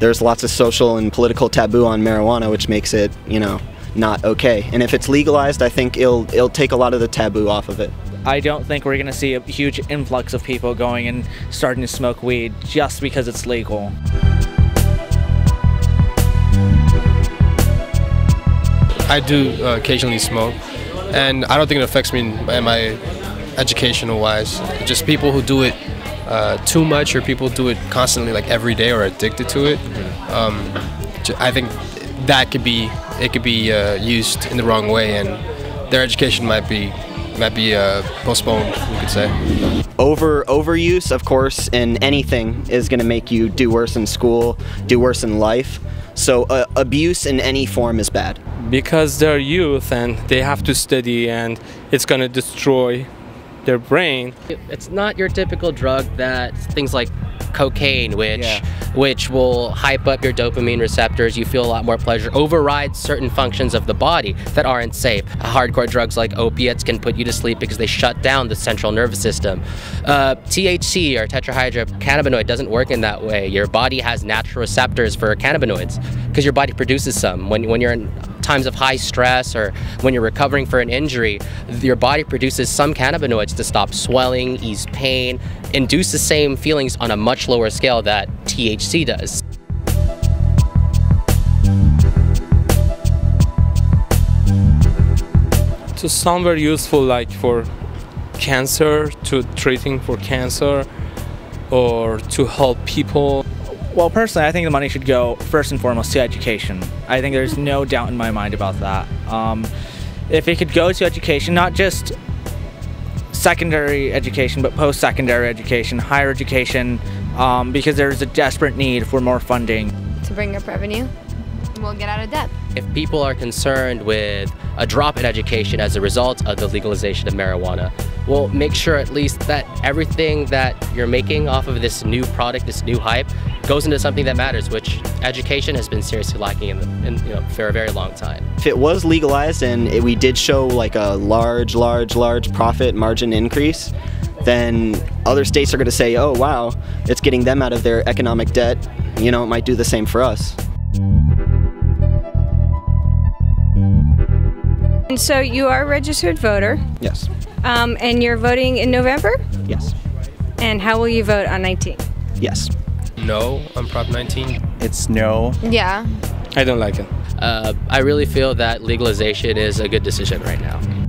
there's lots of social and political taboo on marijuana, which makes it, you know, not okay. And if it's legalized, I think it'll take a lot of the taboo off of it. I don't think we're going to see a huge influx of people going and starting to smoke weed just because it's legal. I do occasionally smoke, and I don't think it affects me in my educational wise. Just people who do it too much, or people do it constantly, like every day, or addicted to it. I think that could be used in the wrong way, and their education might be postponed, we could say. Overuse, of course, in anything is going to make you do worse in school, do worse in life. So abuse in any form is bad. Because they're youth and they have to study, and it's going to destroy their brain. It's not your typical drug that things like cocaine, which will hype up your dopamine receptors, you feel a lot more pleasure, overrides certain functions of the body that aren't safe. Hardcore drugs like opiates can put you to sleep because they shut down the central nervous system. THC, or tetrahydrocannabinoid, doesn't work in that way. Your body has natural receptors for cannabinoids because your body produces some. When you're in times of high stress, or when you're recovering for an injury, your body produces some cannabinoids to stop swelling, ease pain, induce the same feelings on a much lower scale that THC does. So some were useful, like for cancer, to treating for cancer, or to help people. Well, personally, I think the money should go first and foremost to education. I think there's no doubt in my mind about that. If it could go to education, not just secondary education, but post-secondary education, higher education, because there's a desperate need for more funding. To bring up revenue, we'll get out of debt. If people are concerned with a drop in education as a result of the legalization of marijuana, we'll make sure at least that everything that you're making off of this new product, this new hype, goes into something that matters, which education has been seriously lacking for a very long time. If it was legalized and we did show like a large profit margin increase, then other states are going to say, oh wow, it's getting them out of their economic debt, you know, it might do the same for us. And so you are a registered voter? Yes. And you're voting in November? Yes. And how will you vote on 19? Yes. No on Prop 19. It's no. Yeah. I don't like it. I really feel that legalization is a good decision right now.